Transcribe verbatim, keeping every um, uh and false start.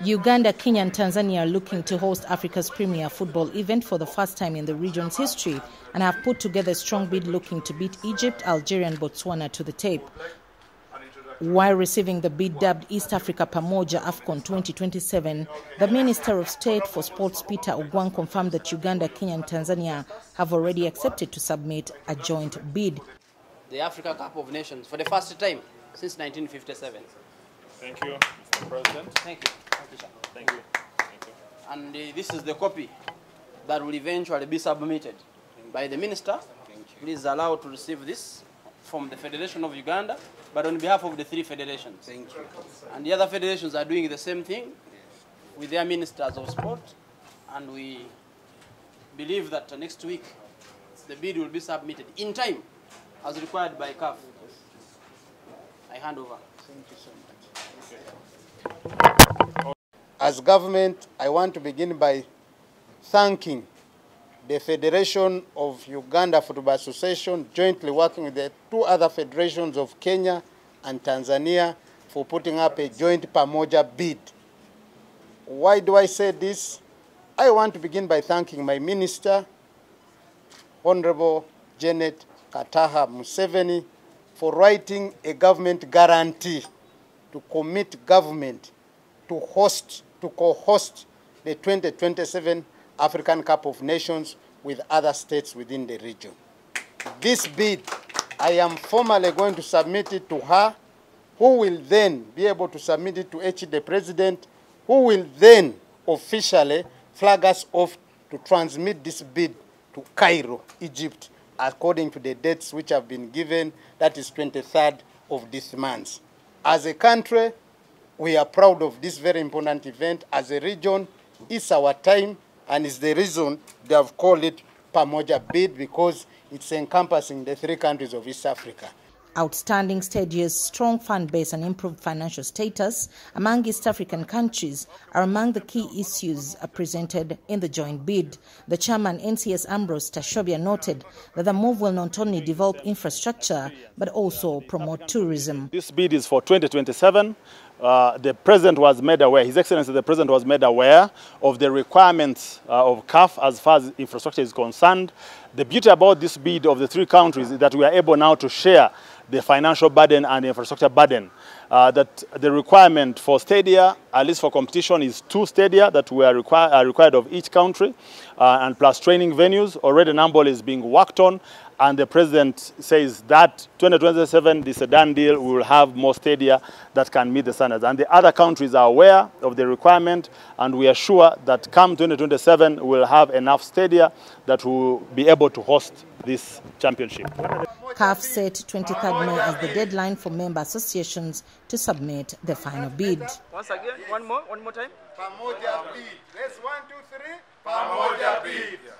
Uganda, Kenya, and Tanzania are looking to host Africa's premier football event for the first time in the region's history and have put together a strong bid looking to beat Egypt, Algeria, and Botswana to the tape. While receiving the bid dubbed East Africa Pamoja AFCON twenty twenty-seven, the Minister of State for Sports, Peter Ogwang, confirmed that Uganda, Kenya, and Tanzania have already accepted to submit a joint bid. The Africa Cup of Nations for the first time since nineteen fifty-seven. Thank you, Mister President. Thank you. Thank you, sir. Thank you. Thank you. And uh, this is the copy that will eventually be submitted by the Minister. Please allow to receive this from the Federation of Uganda, but on behalf of the three federations. Thank you. And the other federations are doing the same thing with their ministers of sport, and we believe that next week the bid will be submitted in time as required by C A F. I hand over. Thank you so much. As government, I want to begin by thanking the Federation of Uganda Football Association, jointly working with the two other federations of Kenya and Tanzania, for putting up a joint Pamoja bid. Why do I say this? I want to begin by thanking my minister, Honorable Janet Kataha Museveni, for writing a government guarantee to commit government to host, to co-host the twenty twenty-seven African Cup of Nations with other states within the region. This bid, I am formally going to submit it to her, who will then be able to submit it to H, the President, who will then officially flag us off to transmit this bid to Cairo, Egypt, according to the dates which have been given, that is twenty-third of this month. As a country, we are proud of this very important event. As a region, it's our time. And it's the reason they have called it Pamoja bid, because it's encompassing the three countries of East Africa. Outstanding stages, strong fan base, and improved financial status among East African countries are among the key issues presented in the joint bid. The chairman, N C S Ambrose Tashobia, noted that the move will not only develop infrastructure but also promote tourism. This bid is for twenty twenty-seven. Uh, the President was made aware, His Excellency the President was made aware of the requirements uh, of C A F as far as infrastructure is concerned. The beauty about this bid of the three countries is that we are able now to share the financial burden and the infrastructure burden. Uh, that the requirement for stadia, at least for competition, is two stadia that we are, require, are required of each country, uh, and plus training venues. Already Nambol is being worked on, and the President says that twenty twenty-seven is a done deal. We will have more stadia that can meet the standards. And the other countries are aware of the requirement, and we are sure that come twenty twenty-seven, we'll have enough stadia that will be able to host this championship. C A F set twenty-third May as the deadline for member associations to submit the final bid. Once again, one more, one more time. Pamoja bid. Let's one, two, three. Pamoja bid.